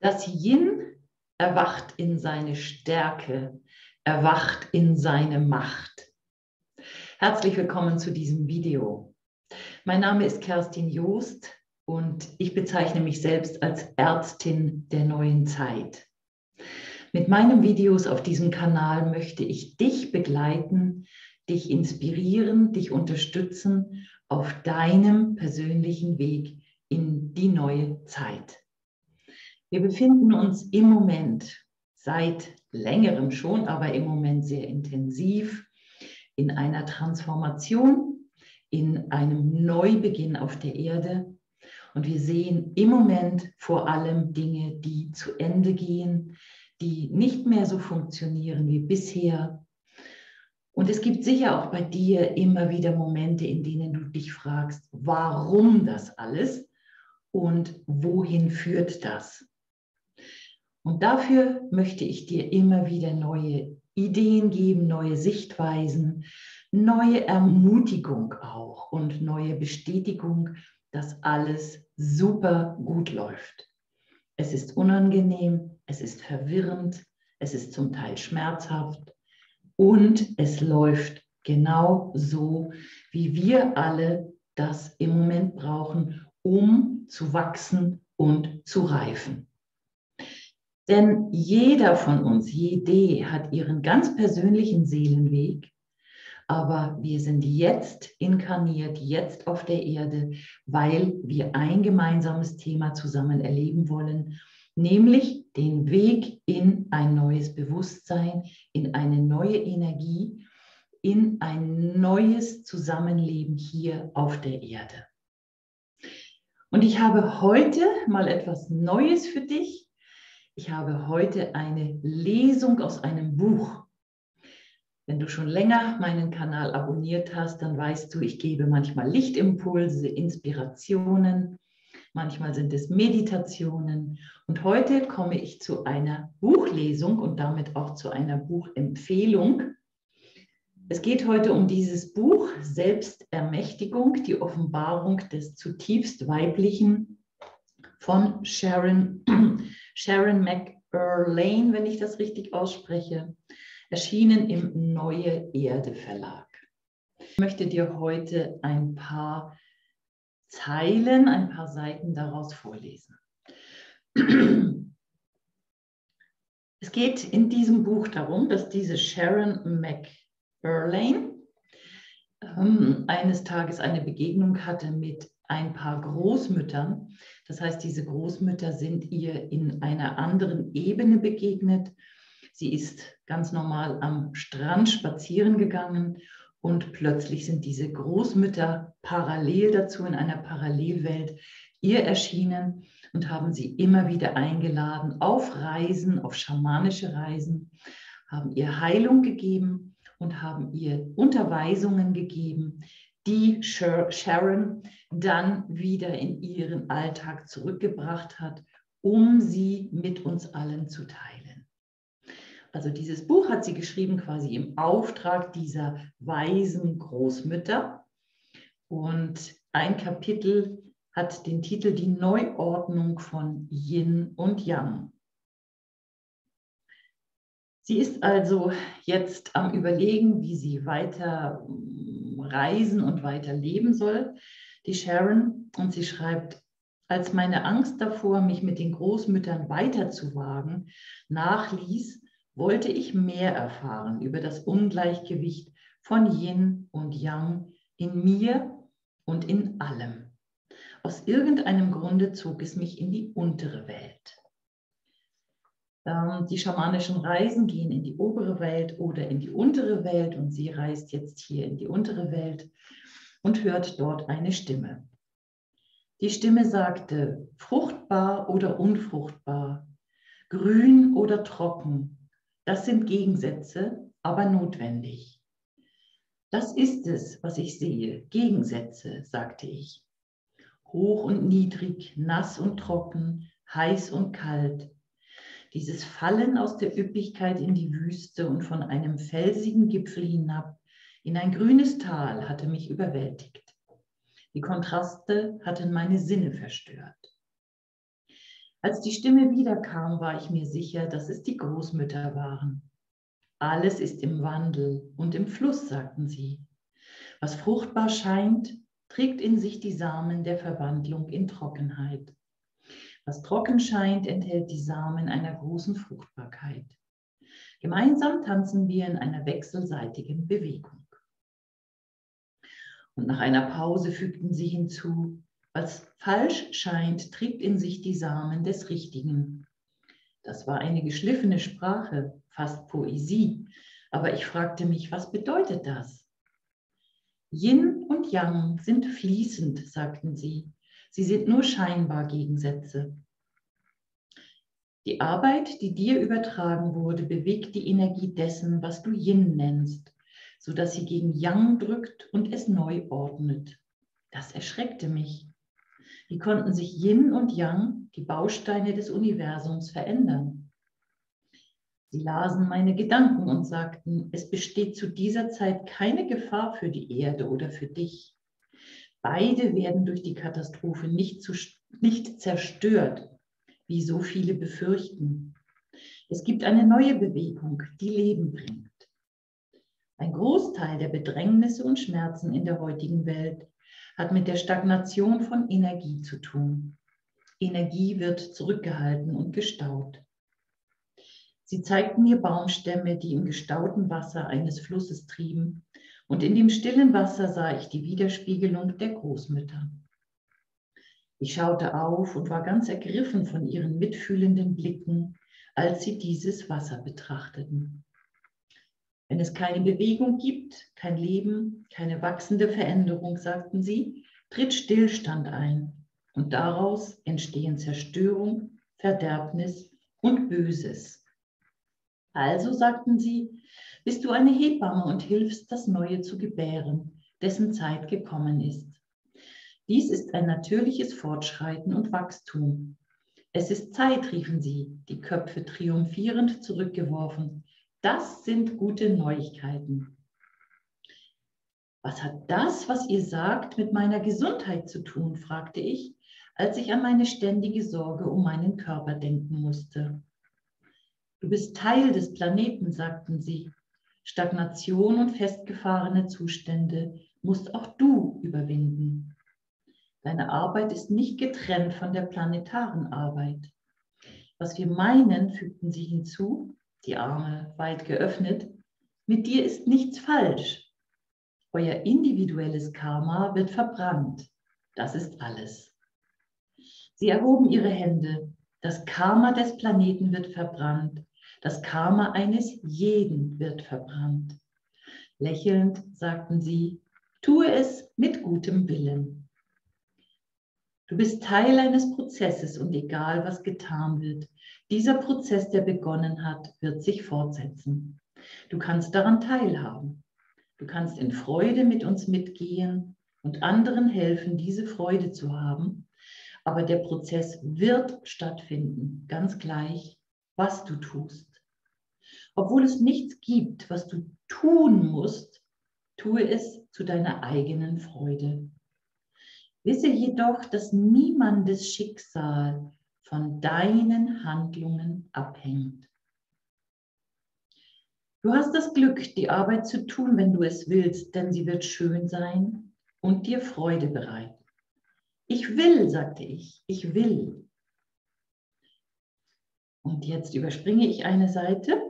Das Yin erwacht in seine Stärke, erwacht in seine Macht. Herzlich willkommen zu diesem Video. Mein Name ist Kerstin Joost und ich bezeichne mich selbst als Ärztin der neuen Zeit. Mit meinen Videos auf diesem Kanal möchte ich dich begleiten, dich inspirieren, dich unterstützen auf deinem persönlichen Weg in die neue Zeit. Wir befinden uns im Moment, seit längerem schon, aber im Moment sehr intensiv, in einer Transformation, in einem Neubeginn auf der Erde. Und wir sehen im Moment vor allem Dinge, die zu Ende gehen, die nicht mehr so funktionieren wie bisher. Und es gibt sicher auch bei dir immer wieder Momente, in denen du dich fragst, warum das alles und wohin führt das? Und dafür möchte ich dir immer wieder neue Ideen geben, neue Sichtweisen, neue Ermutigung auch und neue Bestätigung, dass alles super gut läuft. Es ist unangenehm, es ist verwirrend, es ist zum Teil schmerzhaft und es läuft genau so, wie wir alle das im Moment brauchen, um zu wachsen und zu reifen. Denn jeder von uns, jede, hat ihren ganz persönlichen Seelenweg, aber wir sind jetzt inkarniert, jetzt auf der Erde, weil wir ein gemeinsames Thema zusammen erleben wollen, nämlich den Weg in ein neues Bewusstsein, in eine neue Energie, in ein neues Zusammenleben hier auf der Erde. Und ich habe heute mal etwas Neues für dich. Ich habe heute eine Lesung aus einem Buch. Wenn du schon länger meinen Kanal abonniert hast, dann weißt du, ich gebe manchmal Lichtimpulse, Inspirationen, manchmal sind es Meditationen. Und heute komme ich zu einer Buchlesung und damit auch zu einer Buchempfehlung. Es geht heute um dieses Buch Selbstermächtigung, die Offenbarung des zutiefst Weiblichen von Sharon McErlane, wenn ich das richtig ausspreche, erschienen im Neue-Erde-Verlag. Ich möchte dir heute ein paar Zeilen, ein paar Seiten daraus vorlesen. Es geht in diesem Buch darum, dass diese Sharon McErlane eines Tages eine Begegnung hatte mit ein paar Großmüttern. Das heißt, diese Großmütter sind ihr in einer anderen Ebene begegnet. Sie ist ganz normal am Strand spazieren gegangen und plötzlich sind diese Großmütter parallel dazu in einer Parallelwelt ihr erschienen und haben sie immer wieder eingeladen auf Reisen, auf schamanische Reisen, haben ihr Heilung gegeben und haben ihr Unterweisungen gegeben, die Sharon dann wieder in ihren Alltag zurückgebracht hat, um sie mit uns allen zu teilen. Also dieses Buch hat sie geschrieben quasi im Auftrag dieser weisen Großmütter. Und ein Kapitel hat den Titel Die Neuordnung von Yin und Yang. Sie ist also jetzt am Überlegen, wie sie weiter reisen und weiter leben soll, die Sharon. Und sie schreibt, als meine Angst davor, mich mit den Großmüttern weiterzuwagen, nachließ, wollte ich mehr erfahren über das Ungleichgewicht von Yin und Yang in mir und in allem. Aus irgendeinem Grunde zog es mich in die untere Welt. Die schamanischen Reisen gehen in die obere Welt oder in die untere Welt und sie reist jetzt hier in die untere Welt und hört dort eine Stimme. Die Stimme sagte, fruchtbar oder unfruchtbar, grün oder trocken, das sind Gegensätze, aber notwendig. Das ist es, was ich sehe, Gegensätze, sagte ich. Hoch und niedrig, nass und trocken, heiß und kalt. Dieses Fallen aus der Üppigkeit in die Wüste und von einem felsigen Gipfel hinab in ein grünes Tal hatte mich überwältigt. Die Kontraste hatten meine Sinne verstört. Als die Stimme wiederkam, war ich mir sicher, dass es die Großmütter waren. Alles ist im Wandel und im Fluss, sagten sie. Was fruchtbar scheint, trägt in sich die Samen der Verwandlung in Trockenheit. Was trocken scheint, enthält die Samen einer großen Fruchtbarkeit. Gemeinsam tanzen wir in einer wechselseitigen Bewegung. Und nach einer Pause fügten sie hinzu: Was falsch scheint, trägt in sich die Samen des Richtigen. Das war eine geschliffene Sprache, fast Poesie, aber ich fragte mich, was bedeutet das? Yin und Yang sind fließend, sagten sie. Sie sind nur scheinbar Gegensätze. Die Arbeit, die dir übertragen wurde, bewegt die Energie dessen, was du Yin nennst, sodass sie gegen Yang drückt und es neu ordnet. Das erschreckte mich. Wie konnten sich Yin und Yang, die Bausteine des Universums, verändern? Sie lasen meine Gedanken und sagten, es besteht zu dieser Zeit keine Gefahr für die Erde oder für dich. Beide werden durch die Katastrophe nicht zerstört, wie so viele befürchten. Es gibt eine neue Bewegung, die Leben bringt. Ein Großteil der Bedrängnisse und Schmerzen in der heutigen Welt hat mit der Stagnation von Energie zu tun. Energie wird zurückgehalten und gestaut. Sie zeigten mir Baumstämme, die im gestauten Wasser eines Flusses trieben, und in dem stillen Wasser sah ich die Widerspiegelung der Großmütter. Ich schaute auf und war ganz ergriffen von ihren mitfühlenden Blicken, als sie dieses Wasser betrachteten. Wenn es keine Bewegung gibt, kein Leben, keine wachsende Veränderung, sagten sie, tritt Stillstand ein. Und daraus entstehen Zerstörung, Verderbnis und Böses. Also, sagten sie, bist du eine Hebamme und hilfst, das Neue zu gebären, dessen Zeit gekommen ist. Dies ist ein natürliches Fortschreiten und Wachstum. Es ist Zeit, riefen sie, die Köpfe triumphierend zurückgeworfen. Das sind gute Neuigkeiten. Was hat das, was ihr sagt, mit meiner Gesundheit zu tun, fragte ich, als ich an meine ständige Sorge um meinen Körper denken musste. Du bist Teil des Planeten, sagten sie. Stagnation und festgefahrene Zustände musst auch du überwinden. Deine Arbeit ist nicht getrennt von der planetaren Arbeit. Was wir meinen, fügten sie hinzu, die Arme weit geöffnet, mit dir ist nichts falsch. Euer individuelles Karma wird verbrannt. Das ist alles. Sie erhoben ihre Hände. Das Karma des Planeten wird verbrannt. Das Karma eines jeden wird verbrannt. Lächelnd sagten sie, tue es mit gutem Willen. Du bist Teil eines Prozesses und egal, was getan wird, dieser Prozess, der begonnen hat, wird sich fortsetzen. Du kannst daran teilhaben. Du kannst in Freude mit uns mitgehen und anderen helfen, diese Freude zu haben. Aber der Prozess wird stattfinden, ganz gleich, was du tust. Obwohl es nichts gibt, was du tun musst, tue es zu deiner eigenen Freude. Wisse jedoch, dass niemandes Schicksal von deinen Handlungen abhängt. Du hast das Glück, die Arbeit zu tun, wenn du es willst, denn sie wird schön sein und dir Freude bereiten. Ich will, sagte ich, ich will. Und jetzt überspringe ich eine Seite.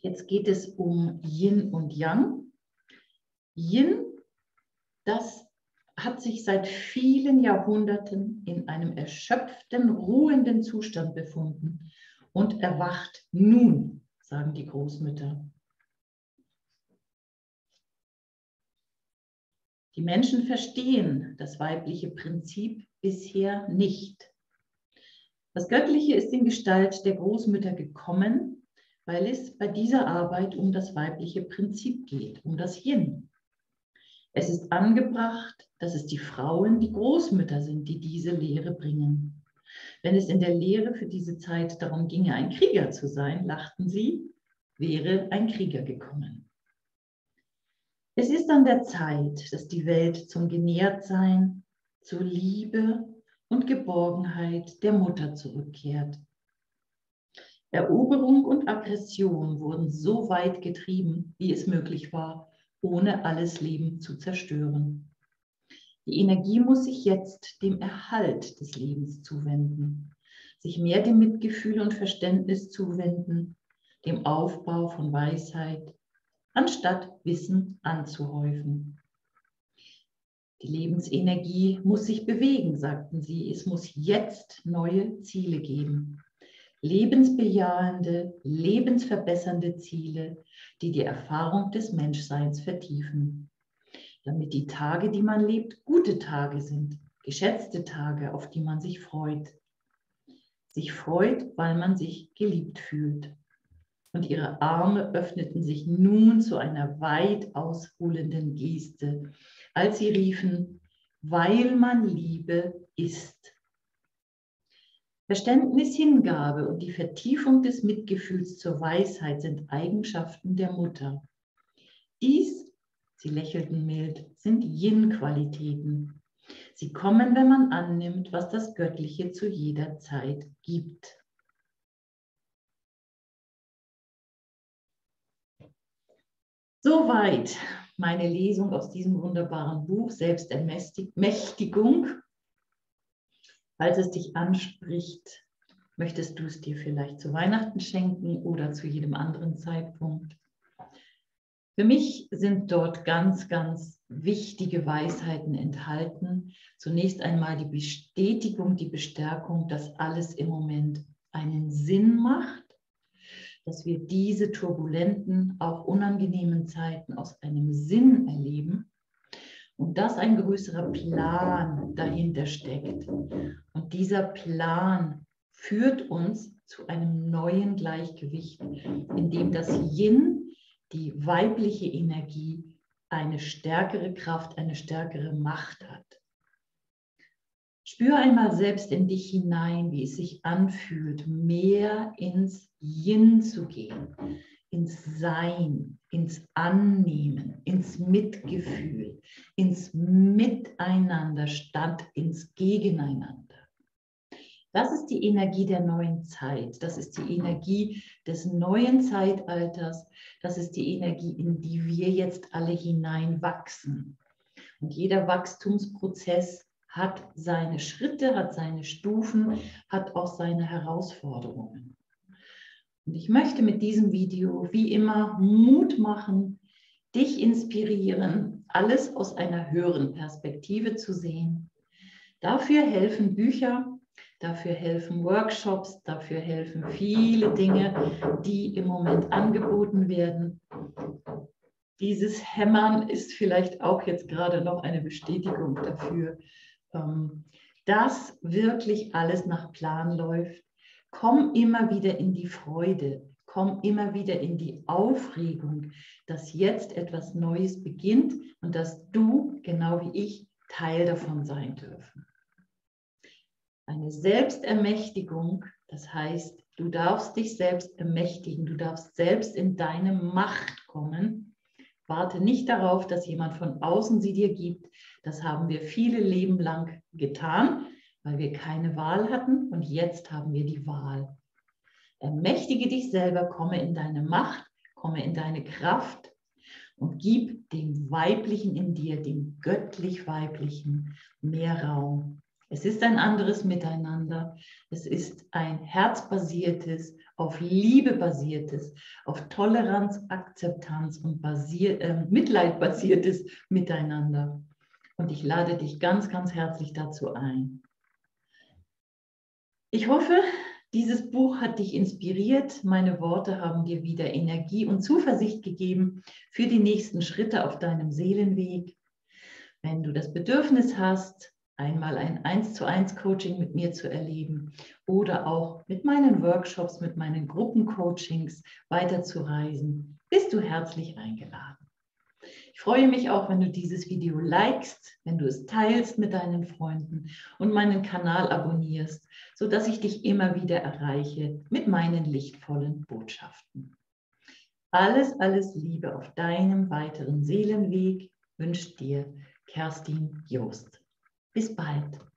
Jetzt geht es um Yin und Yang. Yin, das hat sich seit vielen Jahrhunderten in einem erschöpften, ruhenden Zustand befunden und erwacht nun, sagen die Großmütter. Die Menschen verstehen das weibliche Prinzip bisher nicht. Das Göttliche ist in Gestalt der Großmütter gekommen, weil es bei dieser Arbeit um das weibliche Prinzip geht, um das Yin. Es ist angebracht, dass es die Frauen, die Großmütter sind, die diese Lehre bringen. Wenn es in der Lehre für diese Zeit darum ginge, ein Krieger zu sein, lachten sie, wäre ein Krieger gekommen. Es ist an der Zeit, dass die Welt zum Genährtsein, zur Liebe und Geburt Geborgenheit der Mutter zurückkehrt. Eroberung und Aggression wurden so weit getrieben, wie es möglich war, ohne alles Leben zu zerstören. Die Energie muss sich jetzt dem Erhalt des Lebens zuwenden, sich mehr dem Mitgefühl und Verständnis zuwenden, dem Aufbau von Weisheit, anstatt Wissen anzuhäufen. Die Lebensenergie muss sich bewegen, sagten sie. Es muss jetzt neue Ziele geben. Lebensbejahende, lebensverbessernde Ziele, die die Erfahrung des Menschseins vertiefen. Damit die Tage, die man lebt, gute Tage sind, geschätzte Tage, auf die man sich freut. Sich freut, weil man sich geliebt fühlt. Und ihre Arme öffneten sich nun zu einer weit ausholenden Geste, als sie riefen, weil man Liebe ist. Verständnis, Hingabe und die Vertiefung des Mitgefühls zur Weisheit sind Eigenschaften der Mutter. Dies, sie lächelten mild, sind Yin-Qualitäten. Sie kommen, wenn man annimmt, was das Göttliche zu jeder Zeit gibt. Soweit meine Lesung aus diesem wunderbaren Buch Selbstermächtigung. Falls es dich anspricht, möchtest du es dir vielleicht zu Weihnachten schenken oder zu jedem anderen Zeitpunkt. Für mich sind dort ganz, ganz wichtige Weisheiten enthalten. Zunächst einmal die Bestätigung, die Bestärkung, dass alles im Moment einen Sinn macht, dass wir diese turbulenten, auch unangenehmen Zeiten aus einem Sinn erleben und dass ein größerer Plan dahinter steckt. Und dieser Plan führt uns zu einem neuen Gleichgewicht, in dem das Yin, die weibliche Energie, eine stärkere Kraft, eine stärkere Macht hat. Spür einmal selbst in dich hinein, wie es sich anfühlt, mehr ins Yin zu gehen, ins Sein, ins Annehmen, ins Mitgefühl, ins Miteinander statt ins Gegeneinander. Das ist die Energie der neuen Zeit, das ist die Energie des neuen Zeitalters, das ist die Energie, in die wir jetzt alle hineinwachsen. Und jeder Wachstumsprozess hat seine Schritte, hat seine Stufen, hat auch seine Herausforderungen. Und ich möchte mit diesem Video wie immer Mut machen, dich inspirieren, alles aus einer höheren Perspektive zu sehen. Dafür helfen Bücher, dafür helfen Workshops, dafür helfen viele Dinge, die im Moment angeboten werden. Dieses Hämmern ist vielleicht auch jetzt gerade noch eine Bestätigung dafür, dass wirklich alles nach Plan läuft. Komm immer wieder in die Freude, komm immer wieder in die Aufregung, dass jetzt etwas Neues beginnt und dass du, genau wie ich, Teil davon sein dürfen. Eine Selbstermächtigung, das heißt, du darfst dich selbst ermächtigen, du darfst selbst in deine Macht kommen. Warte nicht darauf, dass jemand von außen sie dir gibt. Das haben wir viele Leben lang getan, weil wir keine Wahl hatten und jetzt haben wir die Wahl. Ermächtige dich selber, komme in deine Macht, komme in deine Kraft und gib dem Weiblichen in dir, dem göttlich-weiblichen, mehr Raum. Es ist ein anderes Miteinander, es ist ein herzbasiertes, auf Liebe basiertes, auf Toleranz, Akzeptanz und Mitleid basiertes Miteinander. Und ich lade dich ganz, ganz herzlich dazu ein. Ich hoffe, dieses Buch hat dich inspiriert. Meine Worte haben dir wieder Energie und Zuversicht gegeben für die nächsten Schritte auf deinem Seelenweg. Wenn du das Bedürfnis hast, einmal ein 1:1 Coaching mit mir zu erleben oder auch mit meinen Workshops, mit meinen Gruppencoachings weiterzureisen, bist du herzlich eingeladen. Ich freue mich auch, wenn du dieses Video likest, wenn du es teilst mit deinen Freunden und meinen Kanal abonnierst, sodass ich dich immer wieder erreiche mit meinen lichtvollen Botschaften. Alles, alles Liebe auf deinem weiteren Seelenweg wünscht dir Kerstin Joost. Bis bald.